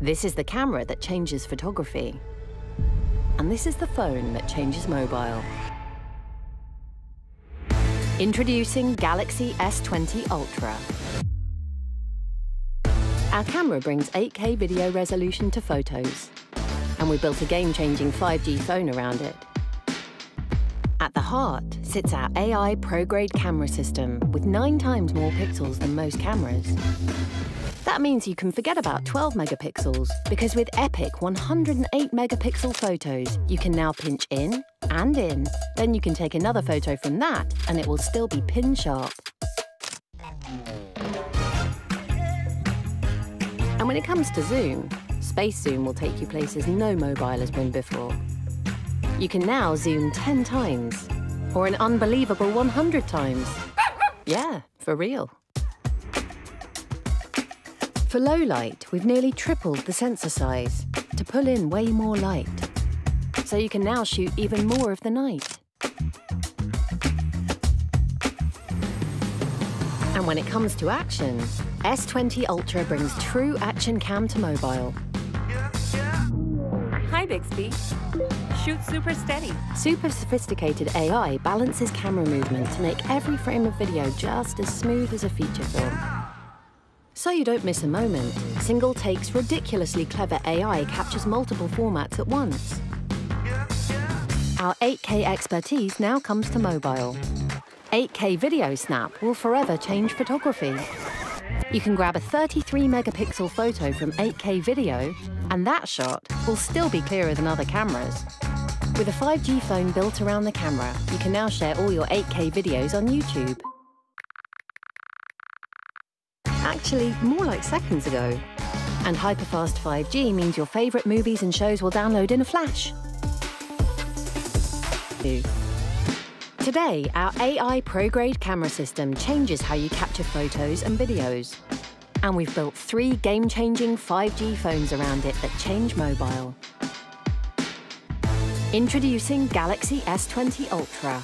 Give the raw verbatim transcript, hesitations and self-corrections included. This is the camera that changes photography. And this is the phone that changes mobile. Introducing Galaxy S twenty Ultra. Our camera brings eight K video resolution to photos, and we built a game-changing five G phone around it. At the heart sits our A I pro-grade camera system with nine times more pixels than most cameras. That means you can forget about twelve megapixels, because with epic one hundred eight megapixel photos, you can now pinch in and in. Then you can take another photo from that, and it will still be pin sharp. And when it comes to zoom, Space Zoom will take you places no mobile has been before. You can now zoom ten times, or an unbelievable one hundred times. Yeah, for real. For low light, we've nearly tripled the sensor size to pull in way more light, so you can now shoot even more of the night. And when it comes to action, S twenty Ultra brings true action cam to mobile. Hi, Bixby. Shoot super steady. Super sophisticated A I balances camera movement to make every frame of video just as smooth as a feature film. So you don't miss a moment. Single takes ridiculously clever A I captures multiple formats at once. Our eight K expertise now comes to mobile. eight K Video Snap will forever change photography. You can grab a thirty-three megapixel photo from eight K video, and that shot will still be clearer than other cameras. With a five G phone built around the camera, you can now share all your eight K videos on YouTube. Actually, more like seconds ago. And hyperfast five G means your favorite movies and shows will download in a flash. Today, our A I ProGrade camera system changes how you capture photos and videos. And we've built three game-changing five G phones around it that change mobile. Introducing Galaxy S twenty Ultra.